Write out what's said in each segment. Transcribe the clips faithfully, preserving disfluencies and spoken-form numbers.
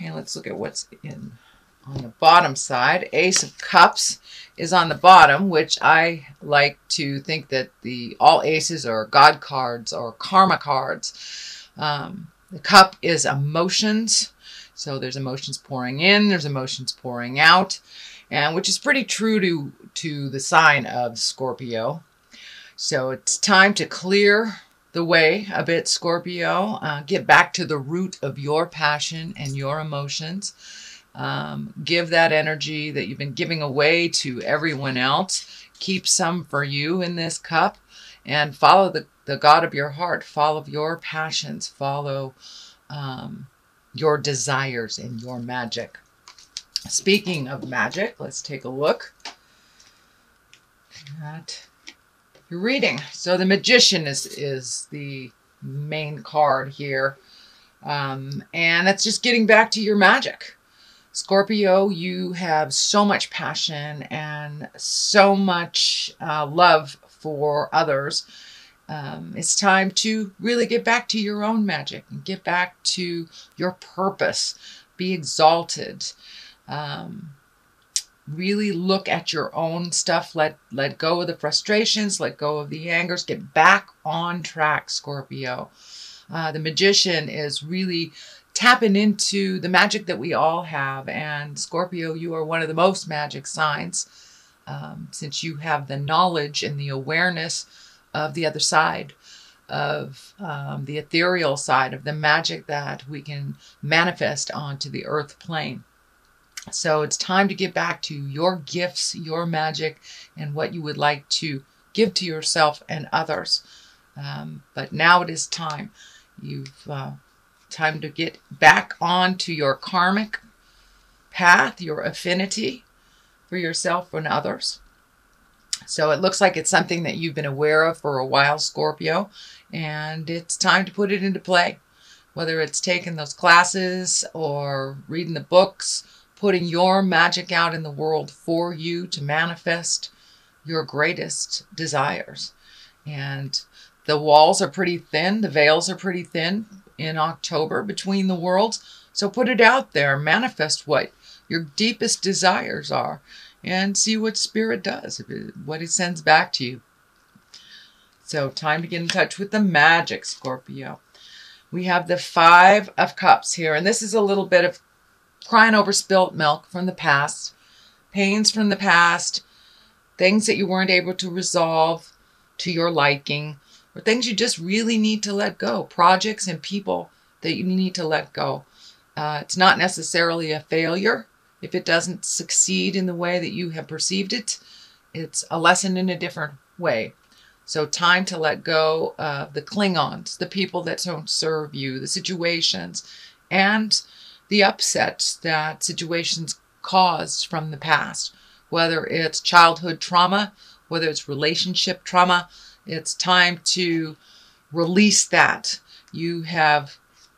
Okay, let's look at what's in on the bottom side. Ace of Cups is on the bottom, which I like to think that the all aces are God cards or karma cards. Um, the cup is emotions. So there's emotions pouring in, there's emotions pouring out, and which is pretty true to, to the sign of Scorpio. So it's time to clear the way a bit, Scorpio. Uh, get back to the root of your passion and your emotions. Um, give that energy that you've been giving away to everyone else. Keep some for you in this cup and follow the, the God of your heart. Follow your passions. Follow um, your desires and your magic. Speaking of magic, let's take a look at your reading. So the Magician is, is the main card here. Um, and that's just getting back to your magic. Scorpio, you have so much passion and so much uh, love for others. Um, it's time to really get back to your own magic and get back to your purpose. Be exalted. Um, really look at your own stuff. Let, let go of the frustrations, let go of the angers, get back on track, Scorpio. Uh, the Magician is really tapping into the magic that we all have. And Scorpio, you are one of the most magic signs, um, since you have the knowledge and the awareness of the other side, of um, the ethereal side, of the magic that we can manifest onto the earth plane. So it's time to get back to your gifts, your magic, and what you would like to give to yourself and others. Um, but now it is time. You've uh, time to get back onto your karmic path, your affinity for yourself and others. So it looks like it's something that you've been aware of for a while, Scorpio, and it's time to put it into play. Whether it's taking those classes or reading the books, putting your magic out in the world for you to manifest your greatest desires. And the walls are pretty thin. The veils are pretty thin in October between the worlds. So put it out there. Manifest what your deepest desires are and see what Spirit does, what it sends back to you. So time to get in touch with the magic, Scorpio. We have the Five of Cups here. And this is a little bit of crying over spilt milk from the past, pains from the past, things that you weren't able to resolve to your liking, or things you just really need to let go, projects and people that you need to let go. Uh, it's not necessarily a failure if it doesn't succeed in the way that you have perceived it. It's a lesson in a different way. So time to let go of the cling-ons, the people that don't serve you, the situations, and the upsets that situations caused from the past, whether it's childhood trauma, whether it's relationship trauma. It's time to release that. You have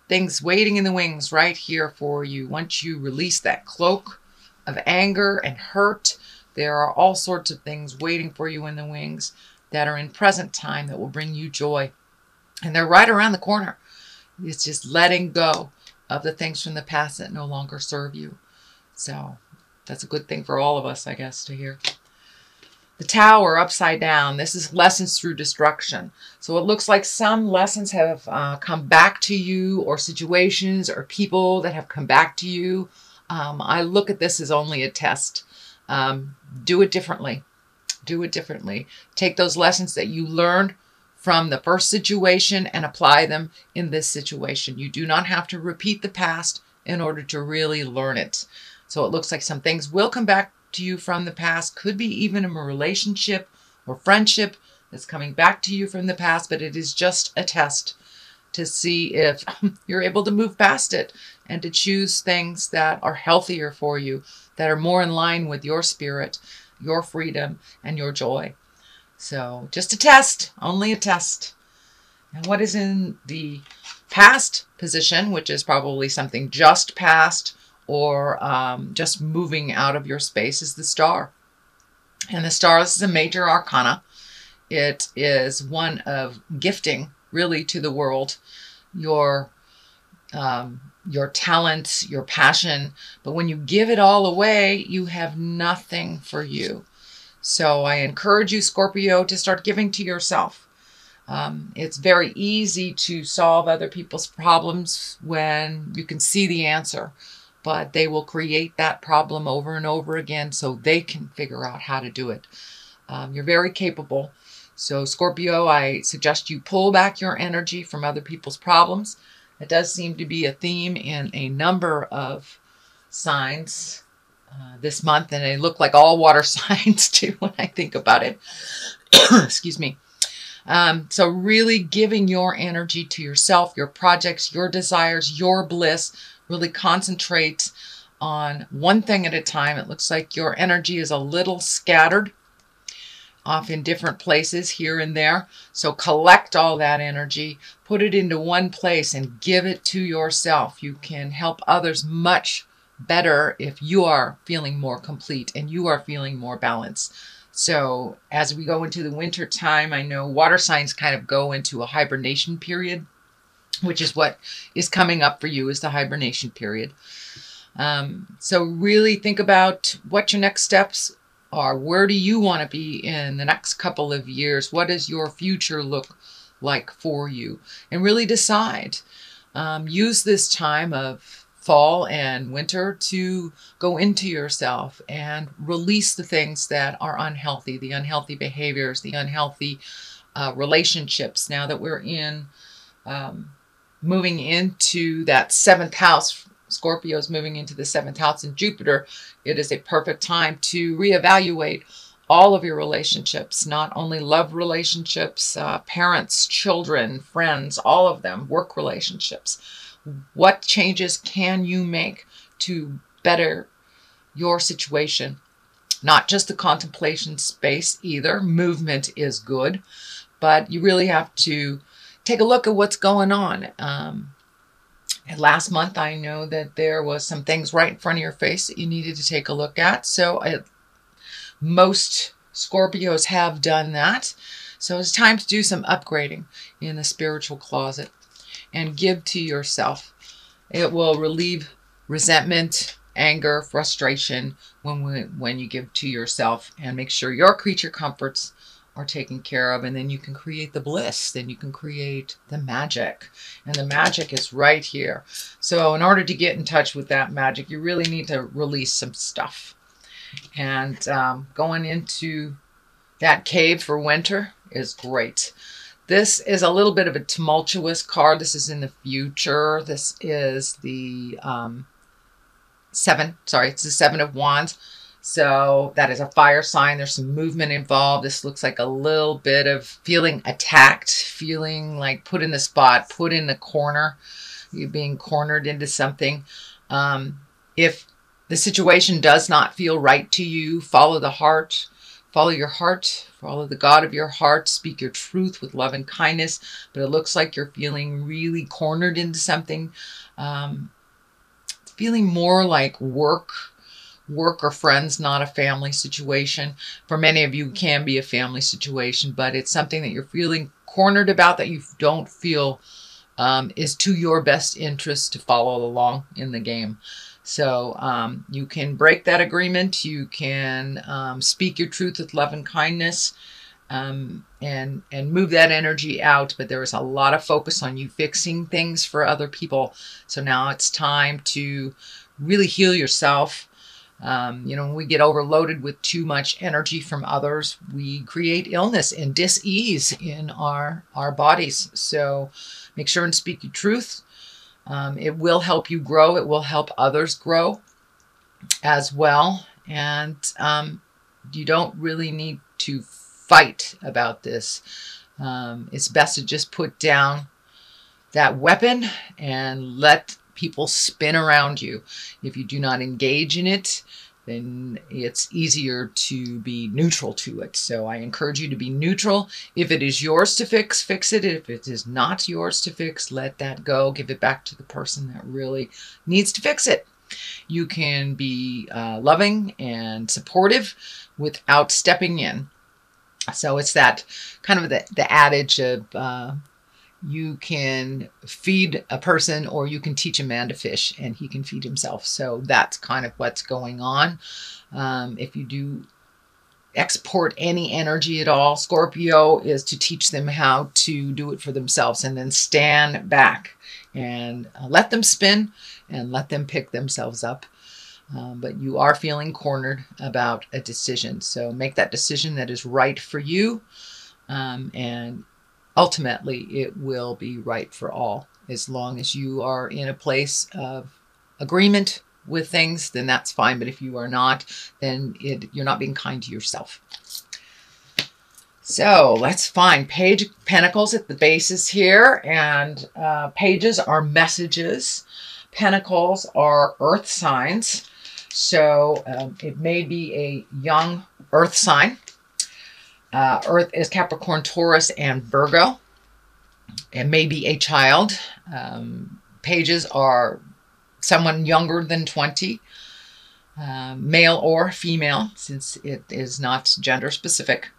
things waiting in the wings right here for you. Once you release that cloak of anger and hurt, there are all sorts of things waiting for you in the wings that are in present time that will bring you joy. And they're right around the corner. It's just letting go of the things from the past that no longer serve you. So that's a good thing for all of us, I guess, to hear. The Tower upside down. This is lessons through destruction. So it looks like some lessons have uh, come back to you, or situations or people that have come back to you. Um, I look at this as only a test. Um, do it differently. Do it differently. Take those lessons that you learned from the first situation and apply them in this situation. You do not have to repeat the past in order to really learn it. So it looks like some things will come back to you from the past. Could be even in a relationship or friendship that's coming back to you from the past, but it is just a test to see if you're able to move past it and to choose things that are healthier for you, that are more in line with your spirit, your freedom, and your joy. So just a test, only a test. And what is in the past position, which is probably something just past or um, just moving out of your space, is the Star. And the Star, this is a major arcana. It is one of gifting, really, to the world. Your um, your talents, your passion. But when you give it all away, you have nothing for you. So I encourage you, Scorpio, to start giving to yourself. Um, it's very easy to solve other people's problems when you can see the answer, but they will create that problem over and over again so they can figure out how to do it. Um, you're very capable. So Scorpio, I suggest you pull back your energy from other people's problems. It does seem to be a theme in a number of signs uh, this month, and they look like all water signs too when I think about it. Excuse me. Um, so really giving your energy to yourself, your projects, your desires, your bliss, really concentrate on one thing at a time. It looks like your energy is a little scattered off in different places here and there. So collect all that energy, put it into one place and give it to yourself. You can help others much better if you are feeling more complete and you are feeling more balanced. So as we go into the winter time, I know water signs kind of go into a hibernation period, which is what is coming up for you, is the hibernation period. Um, so really think about what your next steps are. Where do you want to be in the next couple of years? What does your future look like for you? And really decide. Um, use this time of fall and winter to go into yourself and release the things that are unhealthy, the unhealthy behaviors, the unhealthy uh, relationships. Now that we're in um, moving into that seventh house, Scorpio's moving into the seventh house in Jupiter, it is a perfect time to reevaluate all of your relationships, not only love relationships, uh, parents, children, friends, all of them, work relationships. What changes can you make to better your situation? Not just the contemplation space either. Movement is good, but you really have to take a look at what's going on. Um, and last month, I know that there was some things right in front of your face that you needed to take a look at. So I, most Scorpios have done that. So it's time to do some upgrading in the spiritual closet and give to yourself. It will relieve resentment, anger, frustration when we, when you give to yourself, and make sure your creature comforts are taken care of, and then you can create the bliss, then you can create the magic, and the magic is right here. So in order to get in touch with that magic, you really need to release some stuff. And um, going into that cave for winter is great. This is a little bit of a tumultuous card. This is in the future. This is the um, seven, sorry, it's the seven of wands. So that is a fire sign. There's some movement involved. This looks like a little bit of feeling attacked, feeling like put in the spot, put in the corner, you being cornered into something. Um, if the situation does not feel right to you, follow the heart. Follow your heart, follow the God of your heart, speak your truth with love and kindness. But it looks like you're feeling really cornered into something, um, feeling more like work, work or friends, not a family situation. For many of you, it can be a family situation, but it's something that you're feeling cornered about that you don't feel um, is to your best interest to follow along in the game. So um, you can break that agreement. You can um, speak your truth with love and kindness, um, and, and move that energy out. But there is a lot of focus on you fixing things for other people. So now it's time to really heal yourself. Um, you know, when we get overloaded with too much energy from others, we create illness and dis-ease in our, our bodies. So make sure and speak your truth. Um, it will help you grow. It will help others grow as well. And um, you don't really need to fight about this. Um, it's best to just put down that weapon and let people spin around you. If you do not engage in it, then it's easier to be neutral to it. So I encourage you to be neutral. If it is yours to fix, fix it. If it is not yours to fix, let that go. Give it back to the person that really needs to fix it. You can be uh, loving and supportive without stepping in. So it's that kind of the, the adage of, uh, you can feed a person or you can teach a man to fish and he can feed himself. So that's kind of what's going on. Um, if you do export any energy at all, Scorpio is to teach them how to do it for themselves and then stand back and uh, let them spin and let them pick themselves up. Um, but you are feeling cornered about a decision. So make that decision that is right for you. Um, and ultimately, it will be right for all. As long as you are in a place of agreement with things, then that's fine. But if you are not, then it, you're not being kind to yourself. So let's find Page of Pentacles at the basis here. And uh, pages are messages. Pentacles are earth signs. So um, it may be a young earth sign. Uh, earth is Capricorn, Taurus, and Virgo. It may be a child. Um, pages are someone younger than twenty, uh, male or female, since it is not gender specific.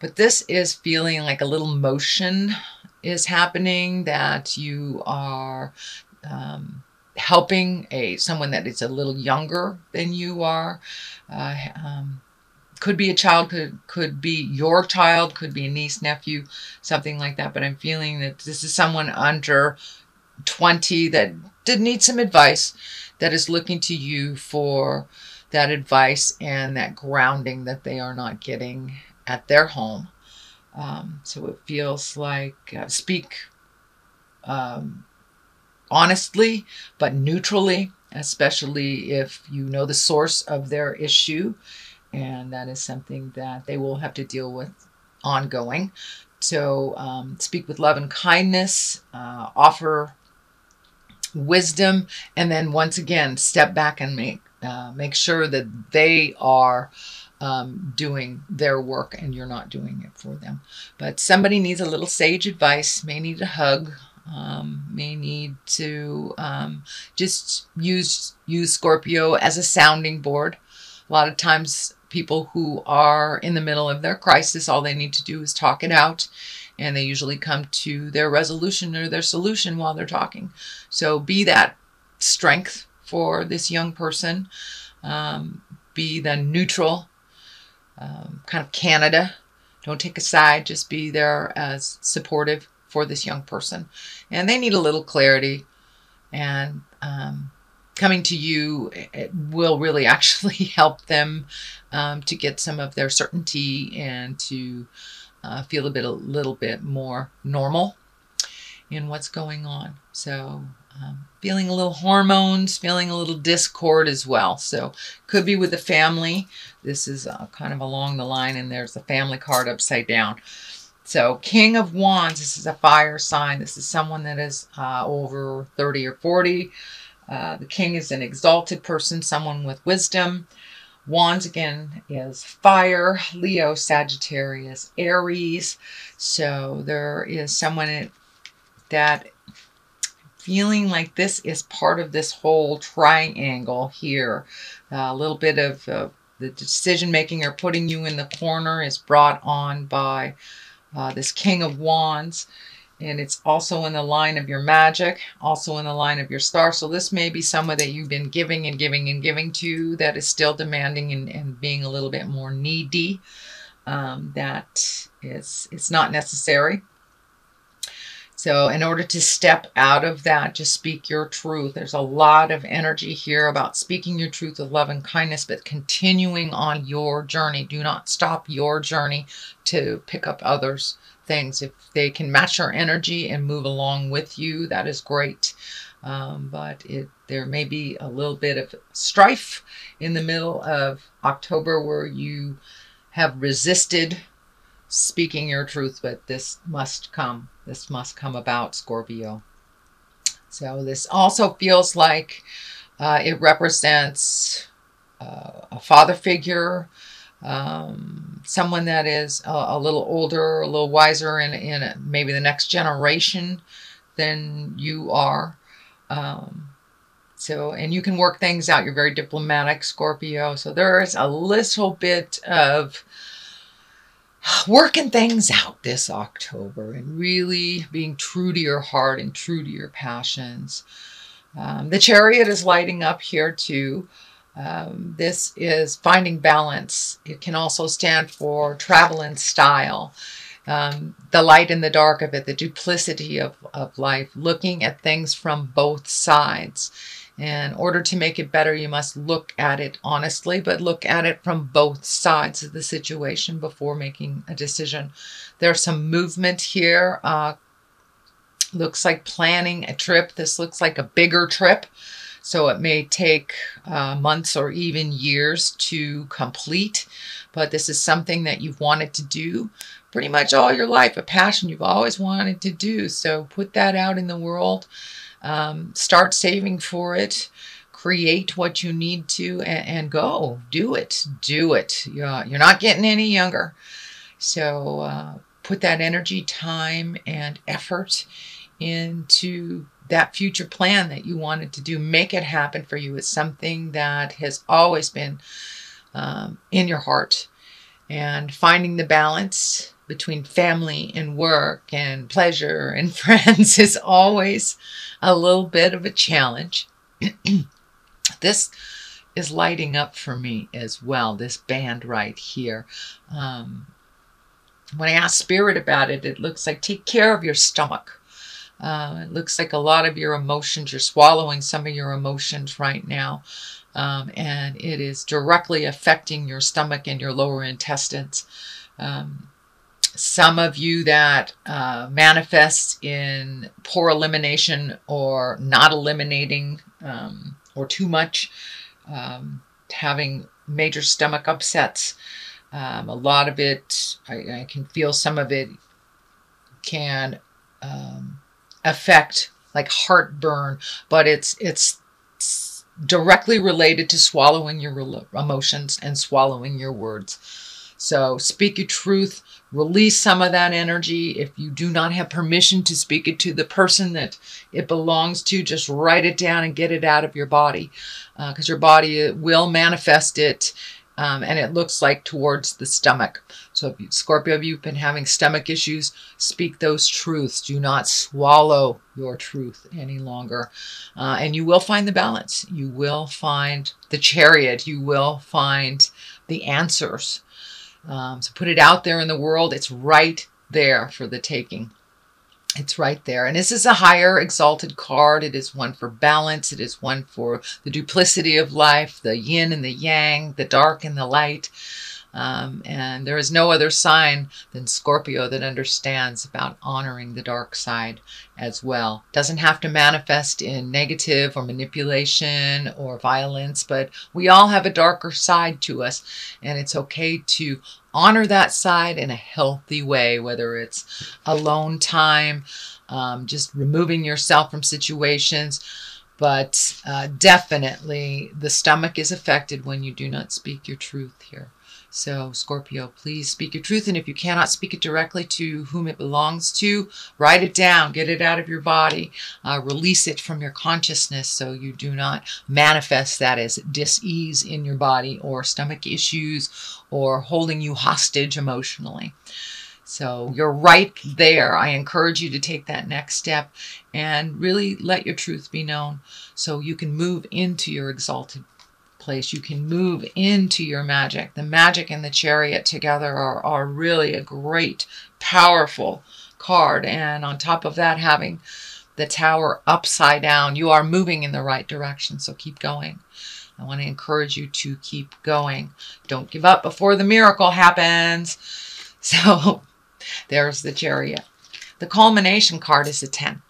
But this is feeling like a little motion is happening, that you are um, helping a someone that is a little younger than you are. Uh, um, could be a child, could, could be your child, could be a niece, nephew, something like that. But I'm feeling that this is someone under twenty that did need some advice, that is looking to you for that advice and that grounding that they are not getting at their home. Um, so it feels like uh, speak um, honestly, but neutrally, especially if you know the source of their issue. And that is something that they will have to deal with ongoing. So um, speak with love and kindness, uh, offer wisdom, and then once again, step back and make, uh, make sure that they are um, doing their work and you're not doing it for them. But somebody needs a little sage advice, may need a hug, um, may need to um, just use, use Scorpio as a sounding board. A lot of times people who are in the middle of their crisis, all they need to do is talk it out. And they usually come to their resolution or their solution while they're talking. So be that strength for this young person. Um, be the neutral, um, kind of Canada. Don't take a side. Just be there as supportive for this young person. And they need a little clarity. And um, coming to you, it will really actually help them um, to get some of their certainty and to uh, feel a bit, a little bit more normal in what's going on. So um, feeling a little hormones, feeling a little discord as well. So could be with the family. This is uh, kind of along the line, and there's the family card upside down. So King of Wands, this is a fire sign. This is someone that is uh, over thirty or forty. Uh, the king is an exalted person, someone with wisdom. Wands, again, is fire. Leo, Sagittarius, Aries. So there is someone that feeling like this is part of this whole triangle here. Uh, a little bit of uh, the decision making or putting you in the corner is brought on by uh, this King of Wands. And it's also in the line of your magic, also in the line of your star. So this may be someone that you've been giving and giving and giving to that is still demanding and, and being a little bit more needy. Um, that is, it's not necessary. So in order to step out of that, just speak your truth. There's a lot of energy here about speaking your truth with love and kindness, but continuing on your journey. Do not stop your journey to pick up others' things. If they can match your energy and move along with you, that is great. Um, but it, there may be a little bit of strife in the middle of October where you have resisted speaking your truth, but this must come. This must come about, Scorpio. So this also feels like uh, it represents uh, a father figure, um, someone that is a, a little older, a little wiser, in, in a, maybe the next generation than you are. Um, so, and you can work things out. You're very diplomatic, Scorpio. So there is a little bit of working things out this October and really being true to your heart and true to your passions. Um, the chariot is lighting up here too. Um, this is finding balance. It can also stand for travel in style. Um, the light and the dark of it, the duplicity of, of life, looking at things from both sides. In order to make it better, you must look at it honestly, but look at it from both sides of the situation before making a decision. There's some movement here. Uh, looks like planning a trip. This looks like a bigger trip. So it may take uh, months or even years to complete, but this is something that you've wanted to do pretty much all your life, a passion you've always wanted to do. So put that out in the world, um, start saving for it, create what you need to, and, and go. Do it, do it. You're, you're not getting any younger. So uh, put that energy, time, and effort into that future plan that you wanted to do. Make it happen for you. It's something that has always been um, in your heart. And finding the balance between family and work and pleasure and friends is always a little bit of a challenge. This is lighting up for me as well, this band right here. Um, when I asked Spirit about it, it looks like take care of your stomach. Uh, it looks like a lot of your emotions, you're swallowing some of your emotions right now, um, and it is directly affecting your stomach and your lower intestines. Um, some of you that uh, manifests in poor elimination or not eliminating um, or too much, um, having major stomach upsets. Um, a lot of it, I, I can feel some of it can... Um, affect like heartburn, but it's it's directly related to swallowing your emotions and swallowing your words. So speak your truth, release some of that energy. If you do not have permission to speak it to the person that it belongs to, just write it down and get it out of your body, because uh, your body will manifest it. Um, and it looks like towards the stomach. So if you, Scorpio, if you've been having stomach issues, speak those truths. Do not swallow your truth any longer. Uh, and you will find the balance. You will find the chariot. You will find the answers. Um, so put it out there in the world. It's right there for the taking. It's right there. And this is a higher exalted card. It is one for balance. It is one for the duplicity of life, the yin and the yang, the dark and the light. Um, and there is no other sign than Scorpio that understands about honoring the dark side as well. Doesn't have to manifest in negative or manipulation or violence, but we all have a darker side to us, and it's okay to honor that side in a healthy way, whether it's alone time, um, just removing yourself from situations. But uh, definitely the stomach is affected when you do not speak your truth here. So Scorpio, please speak your truth. And if you cannot speak it directly to whom it belongs to, write it down, get it out of your body, uh, release it from your consciousness so you do not manifest that as dis-ease in your body or stomach issues or holding you hostage emotionally. So you're right there. I encourage you to take that next step and really let your truth be known so you can move into your exalted place. You can move into your magic. The magic and the chariot together are, are really a great, powerful card. And on top of that, having the tower upside down, you are moving in the right direction. So keep going. I want to encourage you to keep going. Don't give up before the miracle happens. So there's the chariot. The culmination card is the ten.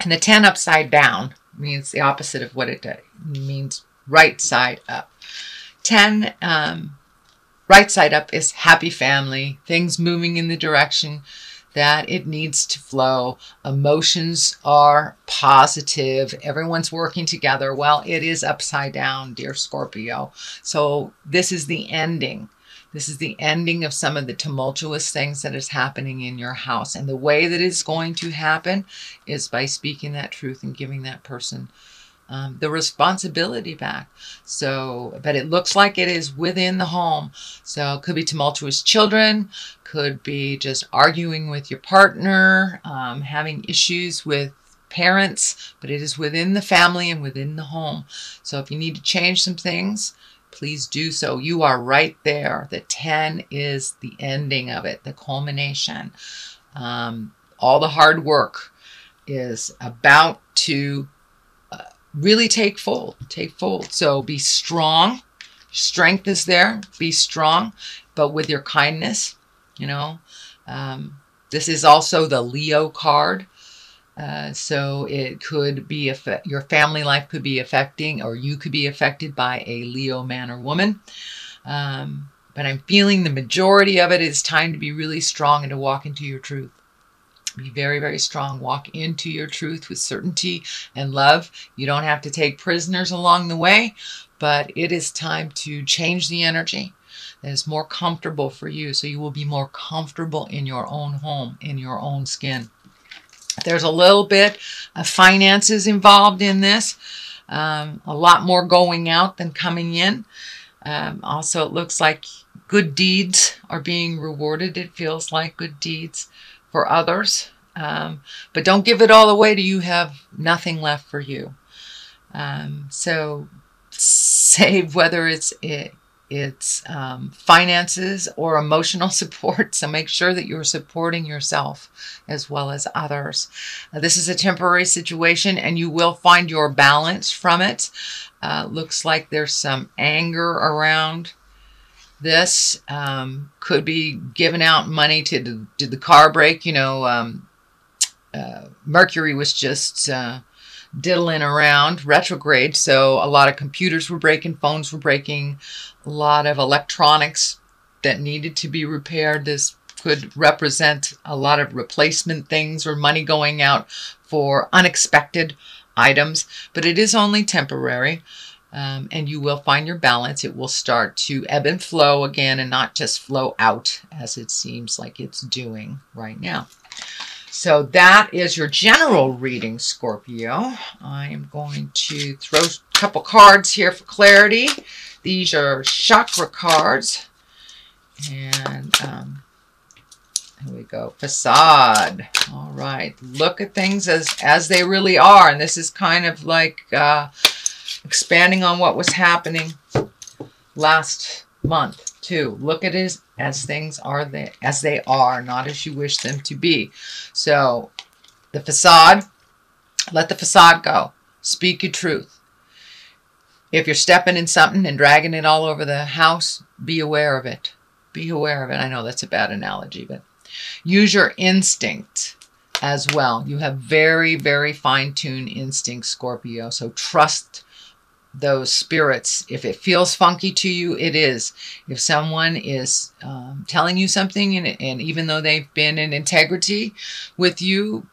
And the ten upside down means the opposite of what it does. It means right side up. ten, um, right side up is happy family, things moving in the direction that it needs to flow. Emotions are positive. Everyone's working together. Well, it is upside down, dear Scorpio. So this is the ending. This is the ending of some of the tumultuous things that is happening in your house. And the way that it's going to happen is by speaking that truth and giving that person um, the responsibility back. So, but it looks like it is within the home. So it could be tumultuous children, could be just arguing with your partner, um, having issues with parents, but it is within the family and within the home. So if you need to change some things, please do so. You are right there. The ten is the ending of it, the culmination. Um, all the hard work is about to uh, really take fold, take fold. So be strong. Strength is there. Be strong, but with your kindness, you know. Um, this is also the Leo card. Uh, so it could be, your family life could be affecting, or you could be affected by a Leo man or woman. Um, but I'm feeling the majority of it is time to be really strong and to walk into your truth. Be very, very strong. Walk into your truth with certainty and love. You don't have to take prisoners along the way, but it is time to change the energy that is more comfortable for you. So you will be more comfortable in your own home, in your own skin. There's a little bit of finances involved in this. Um, a lot more going out than coming in. Um, also, it looks like good deeds are being rewarded. It feels like good deeds for others. Um, but don't give it all away till you have nothing left for you. Um, so save, whether it's it, it's um, finances or emotional support. So make sure that you're supporting yourself as well as others. Uh, this is a temporary situation and you will find your balance from it. Uh, looks like there's some anger around this. Um, could be giving out money to the, to the car break. You know, um, uh, Mercury was just... Uh, diddling around retrograde, so a lot of computers were breaking, phones were breaking, a lot of electronics that needed to be repaired. This could represent a lot of replacement things or money going out for unexpected items, but it is only temporary, um, and you will find your balance. It will start to ebb and flow again and not just flow out as it seems like it's doing right now. So that is your general reading, Scorpio. I am going to throw a couple cards here for clarity. These are chakra cards. And um, here we go. Facade. All right. Look at things as, as they really are. And this is kind of like uh, expanding on what was happening last month, too. Look at it as... as things are they, as they are, not as you wish them to be. So the facade, let the facade go. Speak your truth. If you're stepping in something and dragging it all over the house, be aware of it. Be aware of it. I know that's a bad analogy, but use your instinct as well. You have very, very fine-tuned instincts, Scorpio. So trust those spirits. If it feels funky to you, it is. If someone is um, telling you something, and, and even though they've been in integrity with you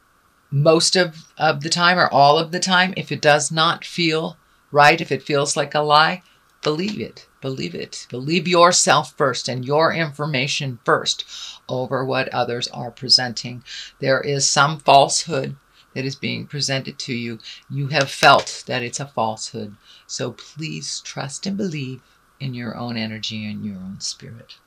most of, of the time or all of the time, if it does not feel right, if it feels like a lie, believe it. Believe it. Believe yourself first and your information first over what others are presenting. There is some falsehood that is being presented to you. You have felt that it's a falsehood. So please trust and believe in your own energy and your own spirit.